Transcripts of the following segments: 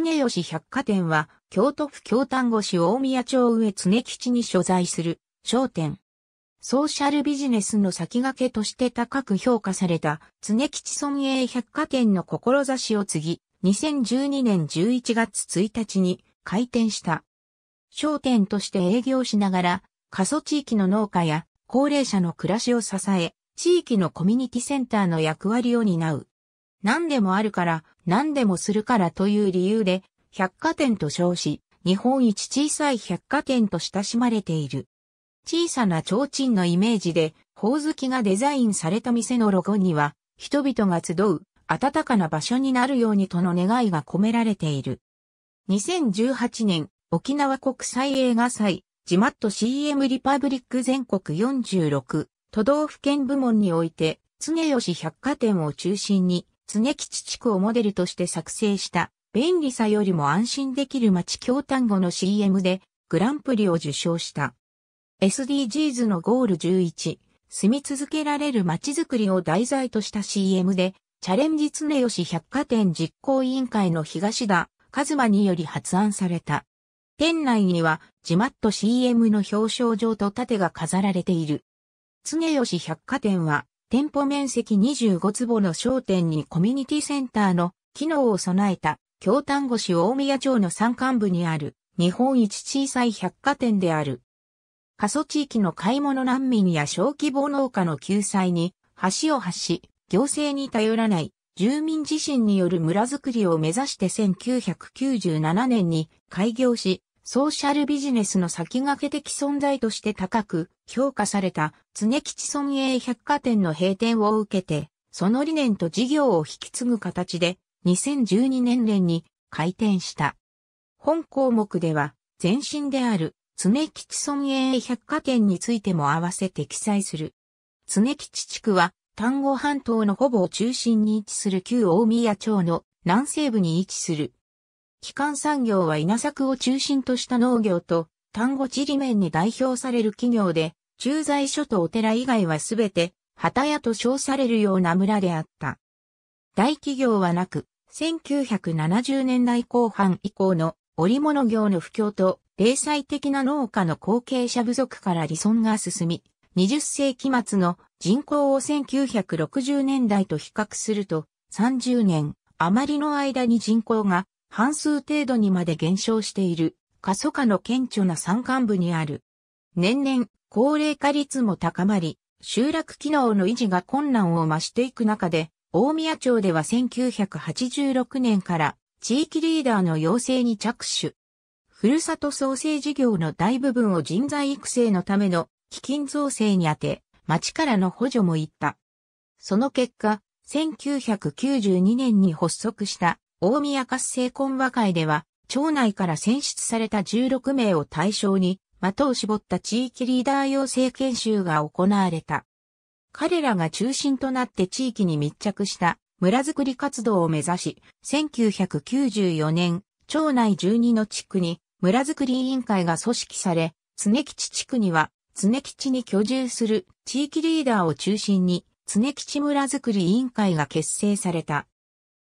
常吉百貨店は、京都府京丹後市大宮町上常吉に所在する商店。ソーシャルビジネスの先駆けとして高く評価された常吉村営百貨店の志を継ぎ、2012年11月1日に開店した。商店として営業しながら、過疎地域の農家や高齢者の暮らしを支え、地域のコミュニティセンターの役割を担う。何でもあるから、何でもするからという理由で、百貨店と称し、日本一小さい百貨店と親しまれている。小さな提灯のイメージで、ほおずきがデザインされた店のロゴには、人々が集う、暖かな場所になるようにとの願いが込められている。2018年、沖縄国際映画祭、ジマット CM リパブリック全国46都道府県部門において、常吉百貨店を中心に、常吉地区をモデルとして作成した、便利さよりも安心できる街京丹後の CM で、グランプリを受賞した。SDGs のゴール11、住み続けられる街づくりを題材とした CM で、チャレンジ常吉百貨店実行委員会の東田和馬により発案された。店内には、ジマット CM の表彰状と盾が飾られている。常吉百貨店は、店舗面積25坪の商店にコミュニティセンターの機能を備えた、京丹後市大宮町の山間部にある、日本一小さい百貨店である。過疎地域の買い物難民や小規模農家の救済に橋を発し、行政に頼らない住民自身による村づくりを目指して1997年に開業し、ソーシャルビジネスの先駆け的存在として高く評価された常吉村営百貨店の閉店を受けて、その理念と事業を引き継ぐ形で2012年連に開店した。本項目では前身である常吉村営百貨店についても合わせて記載する。常吉地区は、丹後半島のほぼ中心に位置する旧大宮町の南西部に位置する。基幹産業は稲作を中心とした農業と、丹後地理面に代表される企業で、駐在所とお寺以外はすべて、畑屋と称されるような村であった。大企業はなく、1970年代後半以降の織物業の不況と、零細的な農家の後継者不足から離村が進み、20世紀末の人口を1960年代と比較すると、30年余りの間に人口が半数程度にまで減少している、過疎化の顕著な山間部にある。年々、高齢化率も高まり、集落機能の維持が困難を増していく中で、大宮町では1986年から地域リーダーの養成に着手。ふるさと創生事業の大部分を人材育成のための基金造成に充て、町からの補助もいった。その結果、1992年に発足した大宮活性懇話会では、町内から選出された16名を対象に、的を絞った地域リーダー養成研修が行われた。彼らが中心となって地域に密着した村づくり活動を目指し、1994年、町内12の地区に、村づくり委員会が組織され、常吉地区には、常吉に居住する地域リーダーを中心に、常吉村づくり委員会が結成された。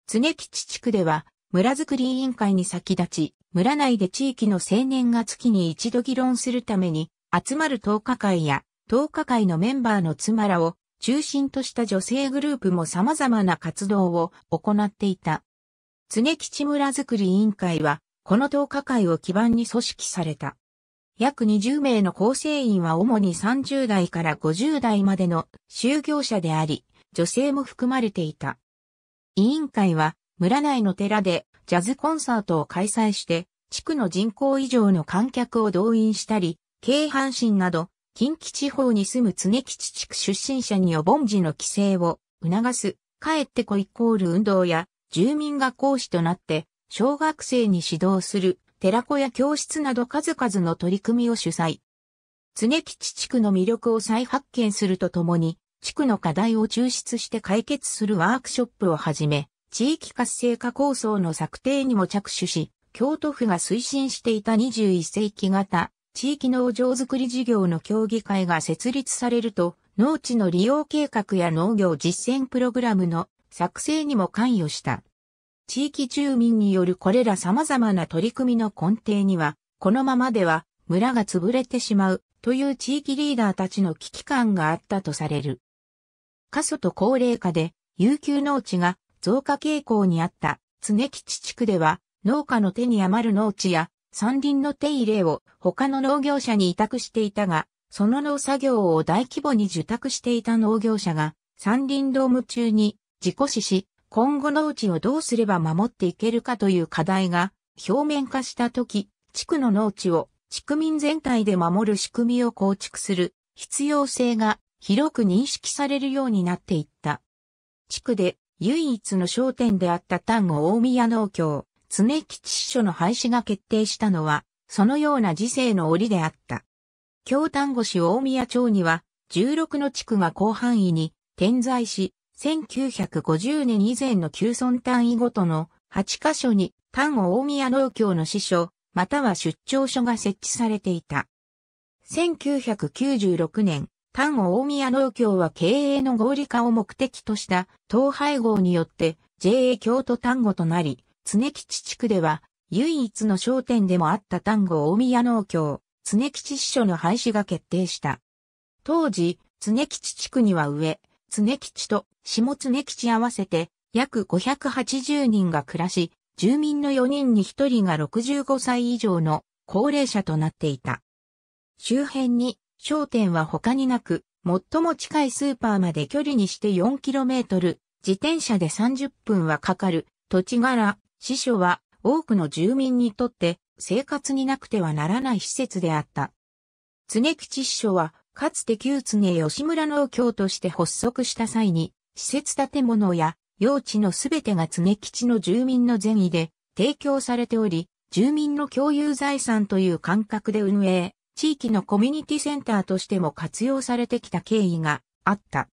常吉地区では、村づくり委員会に先立ち、村内で地域の青年が月に一度議論するために、集まる10日会や、10日会のメンバーの妻らを中心とした女性グループも様々な活動を行っていた。常吉村づくり委員会は、この10日会を基盤に組織された。約20名の構成員は主に30代から50代までの就業者であり、女性も含まれていた。委員会は村内の寺でジャズコンサートを開催して、地区の人口以上の観客を動員したり、京阪神など近畿地方に住む常吉地区出身者にお盆時の帰省を促す、帰ってこイコール運動や住民が講師となって、小学生に指導する寺子や教室など数々の取り組みを主催。常吉地区の魅力を再発見するとともに、地区の課題を抽出して解決するワークショップをはじめ、地域活性化構想の策定にも着手し、京都府が推進していた21世紀型地域農場づくり事業の協議会が設立されると、農地の利用計画や農業実践プログラムの作成にも関与した。地域住民によるこれら様々な取り組みの根底には、このままでは村が潰れてしまうという地域リーダーたちの危機感があったとされる。過疎と高齢化で遊休農地が増加傾向にあった常吉地区では、農家の手に余る農地や山林の手入れを他の農業者に委託していたが、その農作業を大規模に受託していた農業者が山林ドーム中に事故死し、今後農地をどうすれば守っていけるかという課題が表面化した時、地区の農地を地区民全体で守る仕組みを構築する必要性が広く認識されるようになっていった。地区で唯一の商店であった丹後大宮農協、常吉支所の廃止が決定したのは、そのような時勢の折であった。京丹後市大宮町には、16の地区が広範囲に点在し、1950年以前の旧村単位ごとの8カ所に、丹後大宮農協の支所、または出張所が設置されていた。1996年、丹後大宮農協は経営の合理化を目的とした統廃合によって JA 京都丹後となり、常吉地区では唯一の商店でもあった丹後大宮農協、常吉支所の廃止が決定した。当時、常吉地区には上、常吉と下常吉合わせて約580人が暮らし、住民の4人に1人が65歳以上の高齢者となっていた。周辺に商店は他になく、最も近いスーパーまで距離にして 4km、自転車で30分はかかる土地柄、支所は多くの住民にとって生活になくてはならない施設であった。常吉支所はかつて旧常吉村農協として発足した際に、施設建物や用地のすべてが常吉の住民の善意で提供されており、住民の共有財産という感覚で運営、地域のコミュニティセンターとしても活用されてきた経緯があった。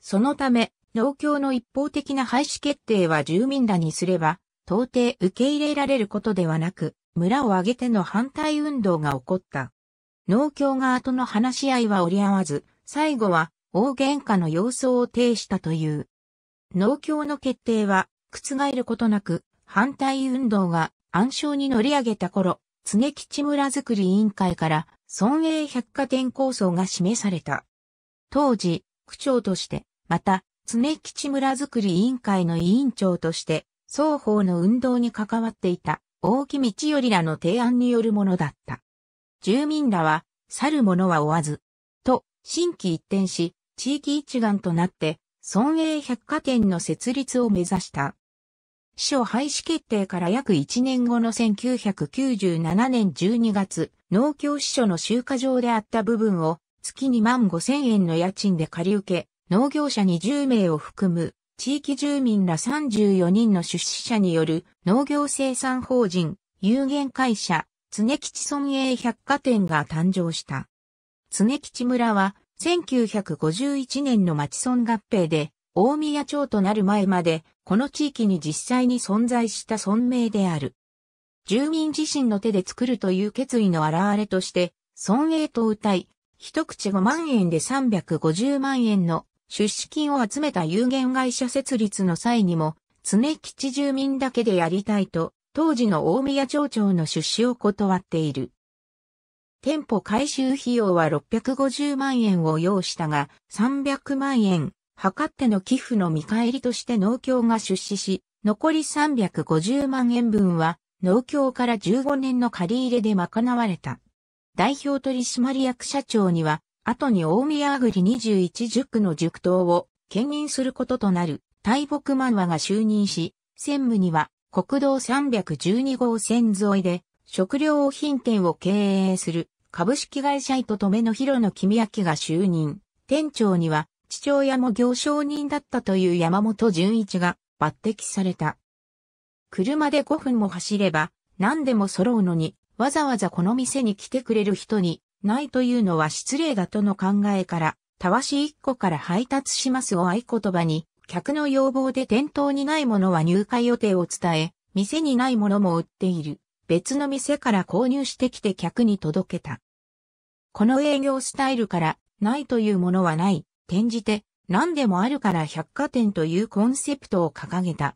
そのため、農協の一方的な廃止決定は住民らにすれば、到底受け入れられることではなく、村を挙げての反対運動が起こった。農協側との話し合いは折り合わず、最後は大喧嘩の様相を呈したという。農協の決定は覆ることなく反対運動が暗礁に乗り上げた頃、常吉村づくり委員会から村営百貨店構想が示された。当時、区長として、また常吉村づくり委員会の委員長として、双方の運動に関わっていた大木道頼らの提案によるものだった。住民らは、去る者は追わず、と、心機一転し、地域一丸となって、村営百貨店の設立を目指した。支所廃止決定から約1年後の1997年12月、農協支所の集荷場であった部分を月2万5,000円の家賃で借り受け、農業者20名を含む地域住民ら34人の出資者による農業生産法人有限会社常吉村営百貨店が誕生した。常吉村は、1951年の町村合併で大宮町となる前までこの地域に実際に存在した村名である。住民自身の手で作るという決意の表れとして村営とうたい、一口5万円で350万円の出資金を集めた有限会社設立の際にも常吉住民だけでやりたいと当時の大宮町長の出資を断っている。店舗改修費用は650万円を要したが、300万円、計っての寄付の見返りとして農協が出資し、残り350万円分は、農協から15年の借り入れで賄われた。代表取締役社長には、後に大宮アグリ21塾の塾頭を兼任することとなる、大木万和が就任し、専務には、国道312号線沿いで、食料用品店を経営する。株式会社留野広野公明が就任。店長には父親も行商人だったという山本純一が抜擢された。車で5分も走れば何でも揃うのにわざわざこの店に来てくれる人にないというのは失礼だとの考えから、たわし1個から配達しますを合言葉に、客の要望で店頭にないものは入荷予定を伝え、店にないものも売っている。別の店から購入してきて客に届けた。この営業スタイルからないというものはない。転じて何でもあるから百貨店というコンセプトを掲げた。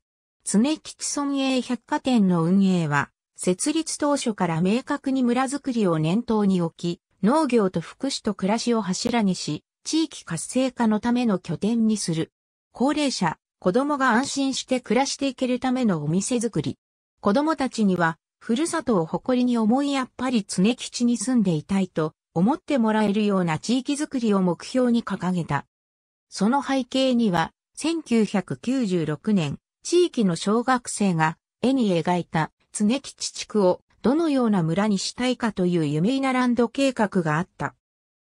常吉村営百貨店の運営は、設立当初から明確に村づくりを念頭に置き、農業と福祉と暮らしを柱にし、地域活性化のための拠点にする。高齢者、子供が安心して暮らしていけるためのお店づくり。子供たちには、ふるさとを誇りに思いやっぱり常吉に住んでいたいと思ってもらえるような地域づくりを目標に掲げた。その背景には、1996年、地域の小学生が絵に描いた常吉地区をどのような村にしたいかという夢いなランド計画があった。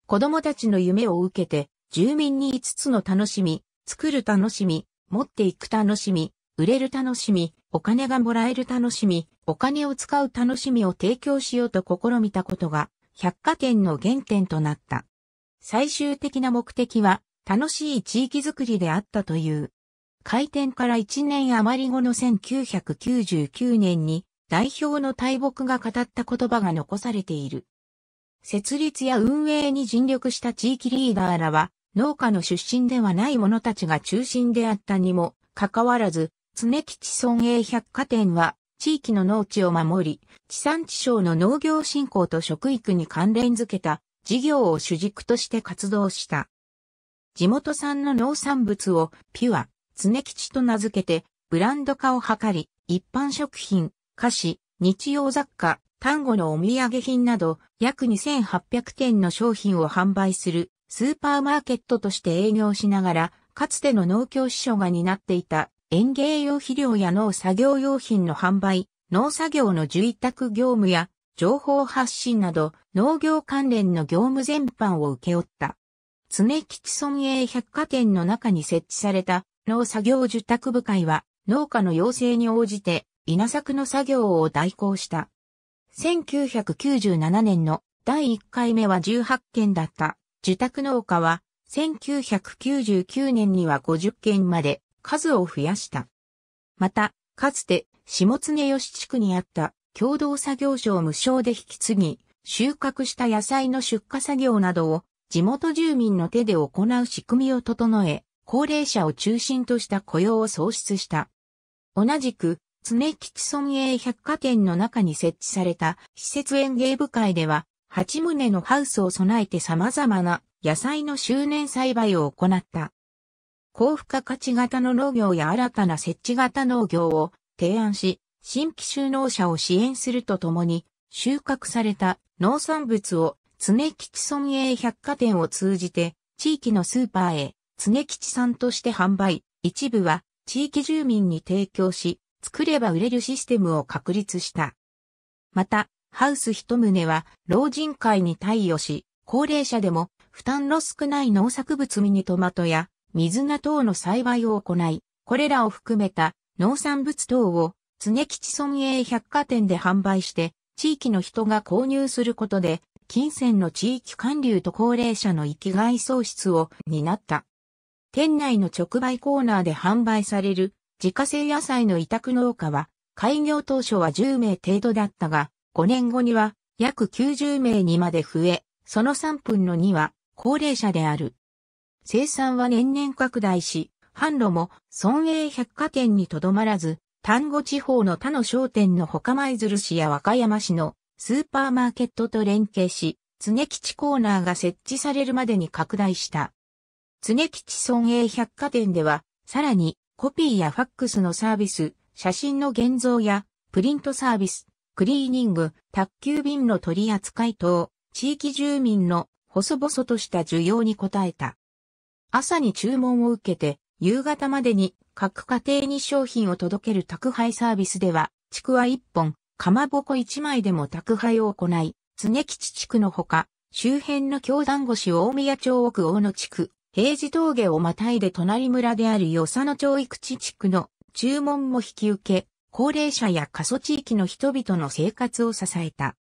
子供たちの夢を受けて、住民に5つの楽しみ、作る楽しみ、持っていく楽しみ、売れる楽しみ、お金がもらえる楽しみ、お金を使う楽しみを提供しようと試みたことが、百貨店の原点となった。最終的な目的は、楽しい地域づくりであったという。開店から1年余り後の1999年に、代表の大木が語った言葉が残されている。設立や運営に尽力した地域リーダーらは、農家の出身ではない者たちが中心であったにもかかわらず、常吉村営百貨店は、地域の農地を守り、地産地消の農業振興と食育に関連づけた事業を主軸として活動した。地元産の農産物をピュア、常吉と名付けて、ブランド化を図り、一般食品、菓子、日用雑貨、丹後のお土産品など約2800点の商品を販売するスーパーマーケットとして営業しながら、かつての農協支所が担っていた園芸用肥料や農作業用品の販売、農作業の受託業務や情報発信など農業関連の業務全般を請け負った。常吉村営百貨店の中に設置された農作業受託部会は農家の要請に応じて稲作の作業を代行した。1997年の第1回目は18件だった受託農家は1999年には50件まで数を増やした。また、かつて下常吉地区にあった共同作業所を無償で引き継ぎ、収穫した野菜の出荷作業などを地元住民の手で行う仕組みを整え、高齢者を中心とした雇用を創出した。同じく、常吉村営百貨店の中に設置された施設園芸部会では、8棟のハウスを備えて様々な野菜の周年栽培を行った。高付加価値型の農業や新たな設置型農業を提案し、新規就農者を支援するとともに、収穫された農産物を常吉村営百貨店を通じて、地域のスーパーへ常吉産として販売、一部は地域住民に提供し、作れば売れるシステムを確立した。また、ハウス一棟は老人会に貸与し、高齢者でも負担の少ない農作物ミニトマトや水菜等の栽培を行い、これらを含めた農産物等を常吉村営百貨店で販売して、地域の人が購入することで、金銭の地域還流と高齢者の生きがい創出を担った。店内の直売コーナーで販売される、自家製野菜の委託農家は、開業当初は10名程度だったが、5年後には約90名にまで増え、その3分の2は高齢者である。生産は年々拡大し、販路も村営百貨店にとどまらず、丹後地方の他の商店の他舞鶴市や和歌山市のスーパーマーケットと連携し、常吉コーナーが設置されるまでに拡大した。常吉村営百貨店では、さらに、コピーやファックスのサービス、写真の現像やプリントサービス、クリーニング、宅急便の取り扱い等、地域住民の細々とした需要に応えた。朝に注文を受けて、夕方までに各家庭に商品を届ける宅配サービスでは、ちくわ1本、かまぼこ1枚でも宅配を行い、常吉地区のほか、周辺の京丹後市大宮町奥大野地区、平治峠をまたいで隣村である与謝野町生口地区の注文も引き受け、高齢者や過疎地域の人々の生活を支えた。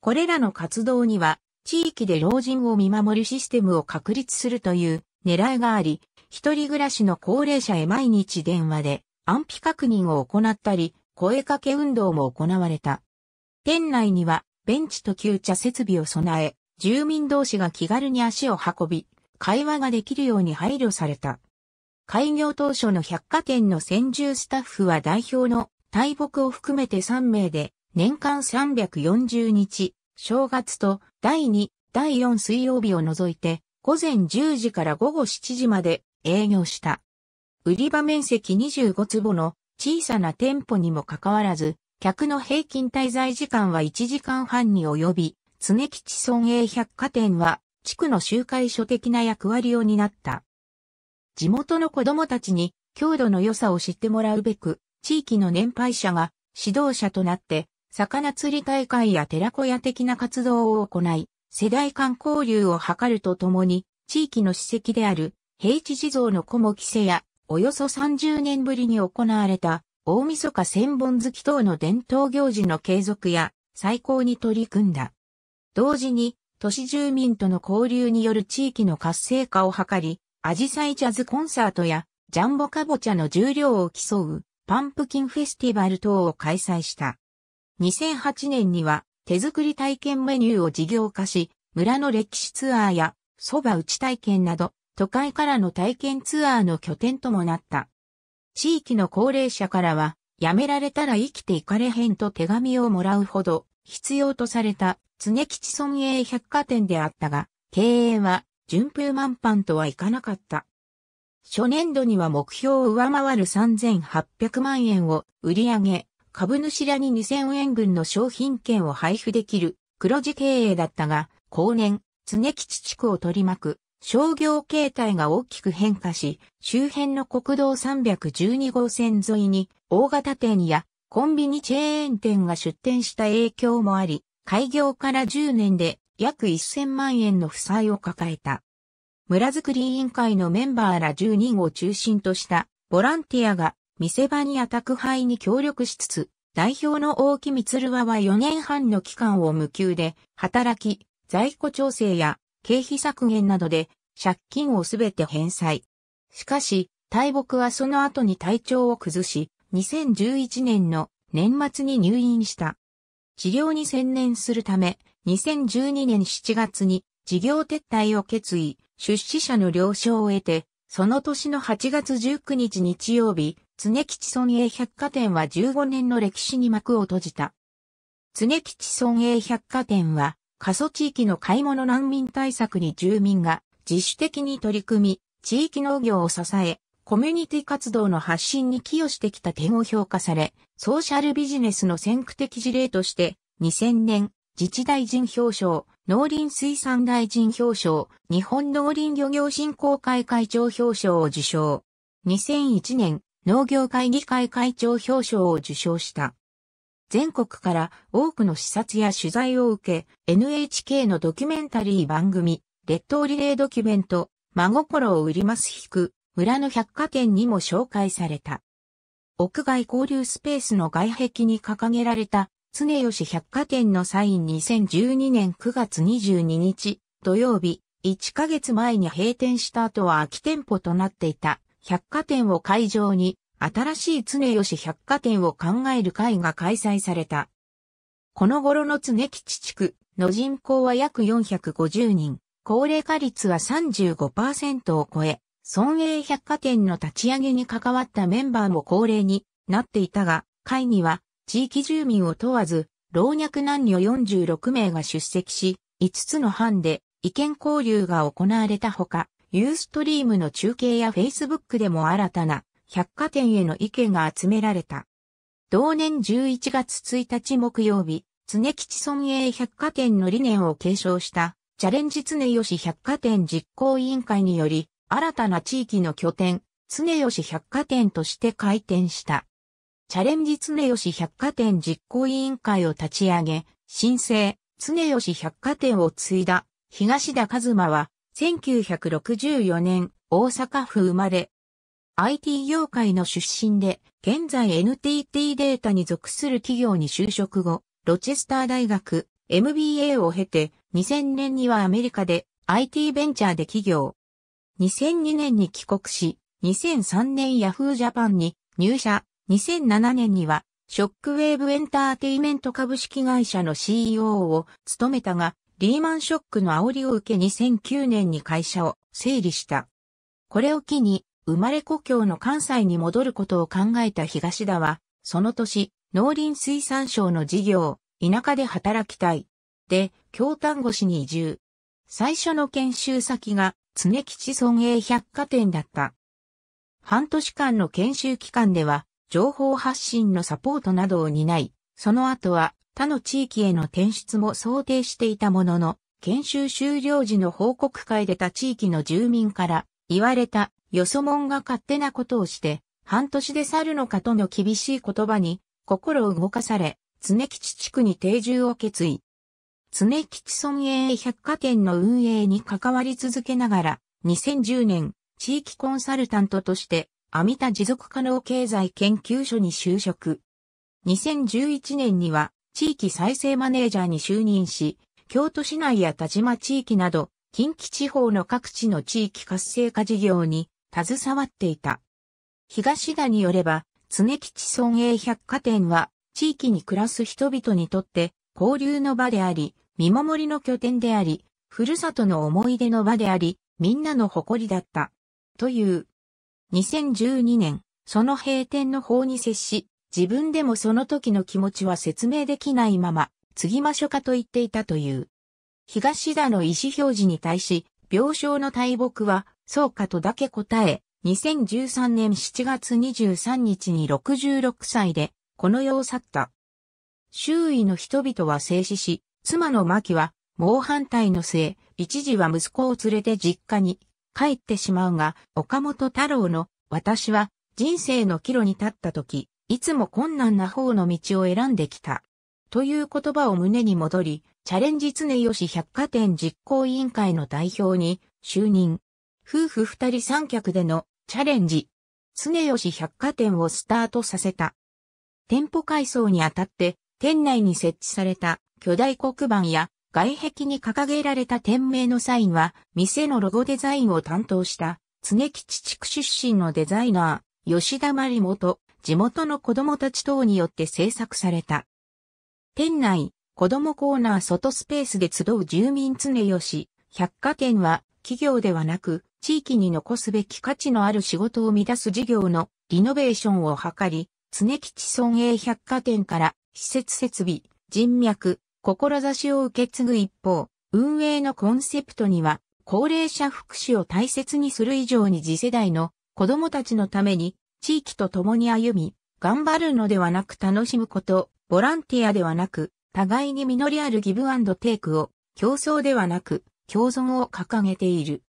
これらの活動には、地域で老人を見守るシステムを確立するという狙いがあり、一人暮らしの高齢者へ毎日電話で安否確認を行ったり、声かけ運動も行われた。店内には、ベンチと給茶設備を備え、住民同士が気軽に足を運び、会話ができるように配慮された。開業当初の百貨店の専従スタッフは代表の大木を含めて3名で、年間340日、正月と第2、第4水曜日を除いて、午前10時から午後7時まで営業した。売り場面積25坪の小さな店舗にもかかわらず、客の平均滞在時間は1時間半に及び、常吉村営百貨店は地区の集会所的な役割を担った。地元の子供たちに郷土の良さを知ってもらうべく、地域の年配者が指導者となって、魚釣り大会や寺子屋的な活動を行い、世代間交流を図るとともに、地域の史跡である平地地蔵の小も着せや、およそ30年ぶりに行われた、大晦日千本月等の伝統行事の継続や、再興に取り組んだ。同時に、都市住民との交流による地域の活性化を図り、紫陽花ジャズコンサートや、ジャンボカボチャの重量を競う、パンプキンフェスティバル等を開催した。2008年には、手作り体験メニューを事業化し、村の歴史ツアーや、蕎麦打ち体験など、都会からの体験ツアーの拠点ともなった。地域の高齢者からは、やめられたら生きていかれへんと手紙をもらうほど、必要とされた常吉村営百貨店であったが、経営は順風満帆とはいかなかった。初年度には目標を上回る3800万円を売り上げ、株主らに2000円分の商品券を配布できる黒字経営だったが、後年、常吉地区を取り巻く商業形態が大きく変化し、周辺の国道312号線沿いに大型店やコンビニチェーン店が出店した影響もあり、開業から10年で約1000万円の負債を抱えた。村づくり委員会のメンバーら10人を中心としたボランティアが、店番や宅配に協力しつつ、代表の大木満は4年半の期間を無給で、働き、在庫調整や経費削減などで、借金をすべて返済。しかし、大木はその後に体調を崩し、2011年の年末に入院した。治療に専念するため、2012年7月に事業撤退を決意、出資者の了承を得て、その年の8月19日日曜日、常吉村営百貨店は15年の歴史に幕を閉じた。常吉村営百貨店は過疎地域の買い物難民対策に住民が自主的に取り組み、地域農業を支え、コミュニティ活動の発信に寄与してきた点を評価され、ソーシャルビジネスの先駆的事例として、2000年、自治大臣表彰、農林水産大臣表彰、日本農林漁業振興会会長表彰を受賞。2001年、農業会議会会長表彰を受賞した。全国から多くの視察や取材を受け、NHK のドキュメンタリー番組、列島リレードキュメント、真心を売ります引く、村の百貨店にも紹介された。屋外交流スペースの外壁に掲げられた、常吉百貨店のサイン2012年9月22日、土曜日、1ヶ月前に閉店した後は空き店舗となっていた。百貨店を会場に新しい常吉百貨店を考える会が開催された。この頃の常吉地区の人口は約450人、高齢化率は 35% を超え、村営百貨店の立ち上げに関わったメンバーも高齢になっていたが、会には地域住民を問わず老若男女46名が出席し、5つの班で意見交流が行われたほか、ユーストリームの中継や Facebook でも新たな百貨店への意見が集められた。同年11月1日木曜日、常吉村営百貨店の理念を継承したチャレンジ常吉百貨店実行委員会により、新たな地域の拠点、常吉百貨店として開店した。チャレンジ常吉百貨店実行委員会を立ち上げ、新生常吉百貨店を継いだ東田一馬は、1964年、大阪府生まれ。IT 業界の出身で、現在 NTT データに属する企業に就職後、ロチェスター大学、MBA を経て、2000年にはアメリカで IT ベンチャーで起業。2002年に帰国し、2003年Yahoo Japanに入社、2007年には、ショックウェーブエンターテイメント株式会社の CEO を務めたが、リーマンショックの煽りを受け2009年に会社を整理した。これを機に生まれ故郷の関西に戻ることを考えた東田は、その年、農林水産省の事業、田舎で働きたい。で、京丹後市に移住。最初の研修先が、常吉村営百貨店だった。半年間の研修期間では、情報発信のサポートなどを担い、その後は、他の地域への転出も想定していたものの、研修終了時の報告会で他地域の住民から、言われた、よそもんが勝手なことをして、半年で去るのかとの厳しい言葉に、心を動かされ、常吉地区に定住を決意。常吉村営百貨店の運営に関わり続けながら、2010年、地域コンサルタントとして、網田持続可能経済研究所に就職。2011年には、地域再生マネージャーに就任し、京都市内や但馬地域など、近畿地方の各地の地域活性化事業に携わっていた。東田によれば、常吉村営百貨店は、地域に暮らす人々にとって、交流の場であり、見守りの拠点であり、ふるさとの思い出の場であり、みんなの誇りだった。という。2012年、その閉店の報に接し、自分でもその時の気持ちは説明できないまま、継ぎましょかと言っていたという。東田の意思表示に対し、病床の大木は、そうかとだけ答え、2013年7月23日に66歳で、この世を去った。周囲の人々は静止し、妻の牧は、猛反対の末、一時は息子を連れて実家に帰ってしまうが、岡本太郎の、私は、人生の岐路に立った時、いつも困難な方の道を選んできた。という言葉を胸に戻り、チャレンジ常吉百貨店実行委員会の代表に就任。夫婦二人三脚でのチャレンジ。常吉百貨店をスタートさせた。店舗改装にあたって、店内に設置された巨大黒板や外壁に掲げられた店名のサインは、店のロゴデザインを担当した、常吉地区出身のデザイナー、吉田真理元、地元の子供たち等によって制作された。店内、子供コーナー外スペースで集う住民常吉百貨店は、企業ではなく、地域に残すべき価値のある仕事を生み出す事業のリノベーションを図り、常吉村営百貨店から施設設備、人脈、志を受け継ぐ一方、運営のコンセプトには、高齢者福祉を大切にする以上に次世代の子供たちのために、地域と共に歩み、頑張るのではなく楽しむこと、ボランティアではなく、互いに実りあるギブアンドテイクを、競争ではなく、共存を掲げている。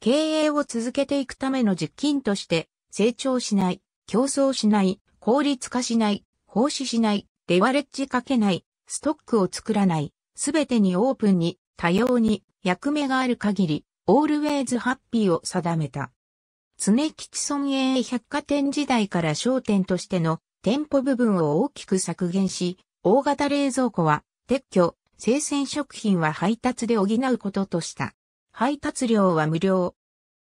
経営を続けていくための実金として、成長しない、競争しない、効率化しない、奉仕しない、レバレッジかけない、ストックを作らない、すべてにオープンに、多様に、役目がある限り、オールウェイズハッピーを定めた。常吉村営百貨店時代から商店としての店舗部分を大きく削減し、大型冷蔵庫は撤去、生鮮食品は配達で補うこととした。配達料は無料。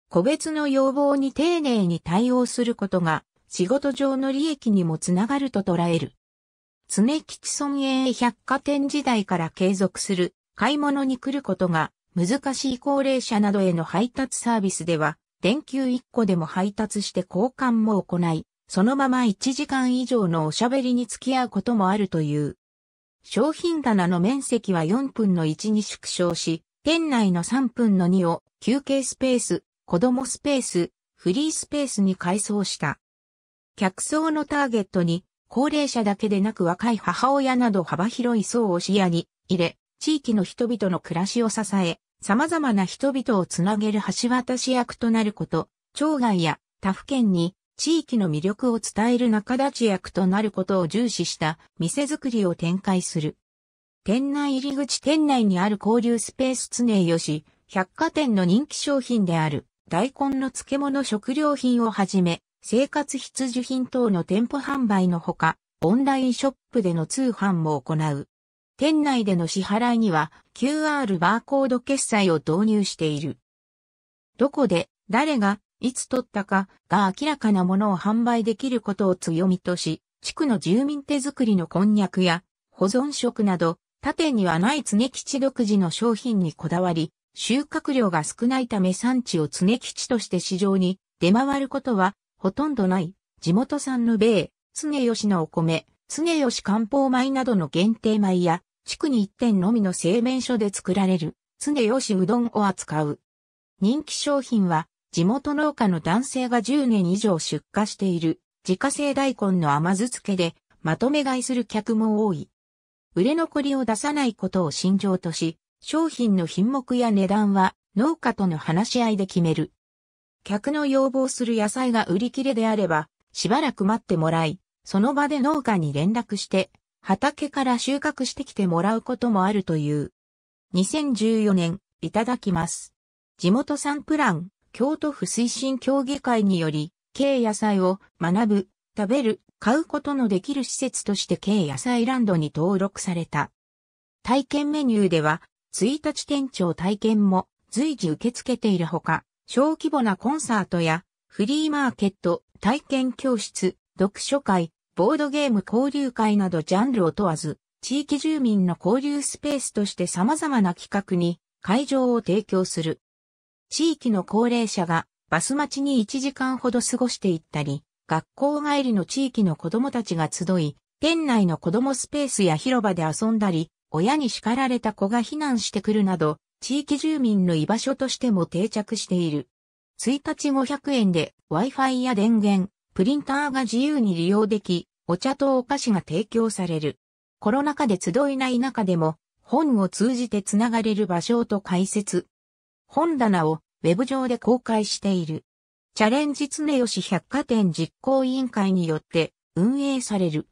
個別の要望に丁寧に対応することが、仕事上の利益にもつながると捉える。常吉村営百貨店時代から継続する買い物に来ることが難しい高齢者などへの配達サービスでは電球1個でも配達して交換も行い、そのまま1時間以上のおしゃべりに付き合うこともあるという。商品棚の面積は4分の1に縮小し、店内の3分の2を休憩スペース、子供スペース、フリースペースに改装した。客層のターゲットに、高齢者だけでなく若い母親など幅広い層を視野に入れ、地域の人々の暮らしを支え、様々な人々をつなげる橋渡し役となること、町外や他府県に地域の魅力を伝える仲立ち役となることを重視した店づくりを展開する。店内入り口店内にある交流スペース常吉百貨店の人気商品である大根の漬物食料品をはじめ、生活必需品等の店舗販売のほか、オンラインショップでの通販も行う。店内での支払いには QR バーコード決済を導入している。どこで、誰が、いつ取ったかが明らかなものを販売できることを強みとし、地区の住民手作りのこんにゃくや保存食など、他店にはない常吉独自の商品にこだわり、収穫量が少ないため産地を常吉として市場に出回ることはほとんどない地元産の米、常吉のお米、常吉漢方米などの限定米や、地区に1店のみの製麺所で作られる常吉うどんを扱う。人気商品は地元農家の男性が10年以上出荷している自家製大根の甘酢漬けでまとめ買いする客も多い。売れ残りを出さないことを信条とし、商品の品目や値段は農家との話し合いで決める。客の要望する野菜が売り切れであれば、しばらく待ってもらい、その場で農家に連絡して、畑から収穫してきてもらうこともあるという。2014年、いただきます。地元産プラン、京都府推進協議会により、軽野菜を学ぶ、食べる、買うことのできる施設として軽野菜ランドに登録された。体験メニューでは、1日店長体験も随時受け付けているほか、小規模なコンサートや、フリーマーケット、体験教室、読書会、ボードゲーム交流会などジャンルを問わず、地域住民の交流スペースとして様々な企画に会場を提供する。地域の高齢者がバス待ちに1時間ほど過ごしていったり、学校帰りの地域の子供たちが集い、店内の子供スペースや広場で遊んだり、親に叱られた子が避難してくるなど、地域住民の居場所としても定着している。1日500円で Wi-Fi や電源、プリンターが自由に利用でき、お茶とお菓子が提供される。コロナ禍で集えない中でも、本を通じてつながれる場所と解説。本棚をウェブ上で公開している。チャレンジ常吉百貨店実行委員会によって運営される。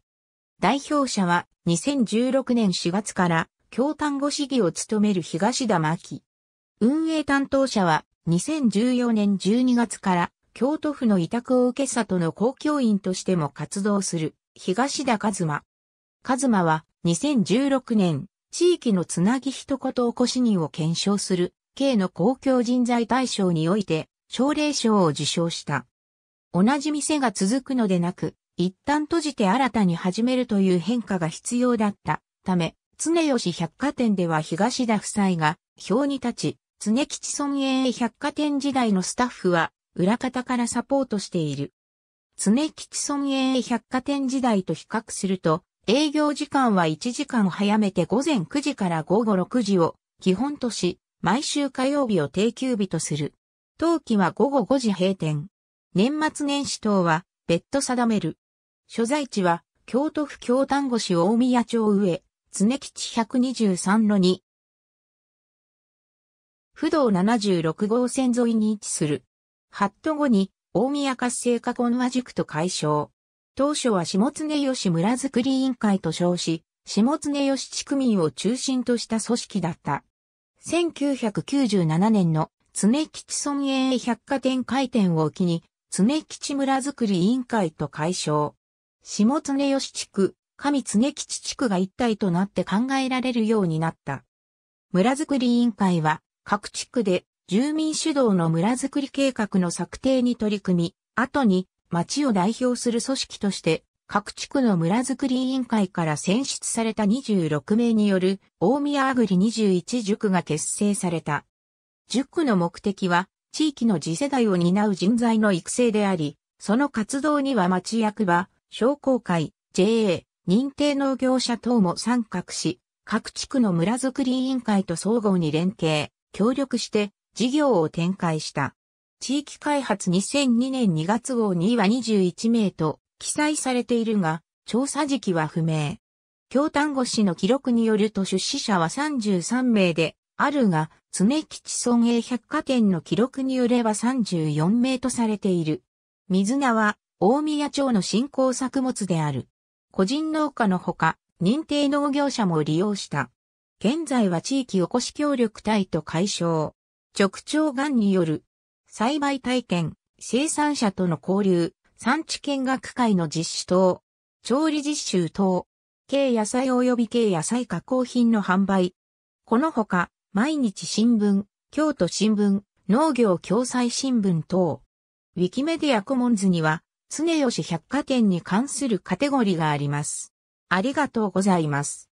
代表者は2016年4月から京丹後市議を務める東田真紀。運営担当者は2014年12月から京都府の委託を受け里の公共員としても活動する、東田和馬。和馬は2016年、地域のつなぎ一言おこし人を検証する、K の公共人材大賞において、奨励賞を受賞した。同じ店が続くのでなく、一旦閉じて新たに始めるという変化が必要だったため、常吉百貨店では東田夫妻が表に立ち、常吉村営百貨店時代のスタッフは、裏方からサポートしている。常吉村営百貨店時代と比較すると、営業時間は1時間早めて午前9時から午後6時を基本とし、毎週火曜日を定休日とする。当期は午後5時閉店。年末年始等は別途定める。所在地は京都府京丹後市大宮町上、常吉123の2。府道76号線沿いに位置する。発都後に大宮活性化懇話塾と改称。当初は下常吉村づくり委員会と称し、下常吉地区民を中心とした組織だった。1997年の常吉村営百貨店開店を機に、常吉村づくり委員会と改称。下常吉地区、上常吉地区が一体となって考えられるようになった。村づくり委員会は各地区で、住民主導の村づくり計画の策定に取り組み、後に町を代表する組織として各地区の村づくり委員会から選出された26名による大宮アグリ21塾が結成された。塾の目的は地域の次世代を担う人材の育成であり、その活動には町役場、商工会、JA、認定農業者等も参画し、各地区の村づくり委員会と相互に連携、協力して、事業を展開した。地域開発2002年2月号には21名と記載されているが、調査時期は不明。京丹後市の記録によると出資者は33名であるが、常吉村営百貨店の記録によれば34名とされている。水菜は大宮町の振興作物である。個人農家のほか、認定農業者も利用した。現在は地域おこし協力隊と改称。直腸がんによる栽培体験、生産者との交流、産地見学会の実施等、調理実習等、軽野菜及び軽野菜加工品の販売。このほか、毎日新聞、京都新聞、農業共済新聞等。ウィキメディアコモンズには、常吉百貨店に関するカテゴリーがあります。ありがとうございます。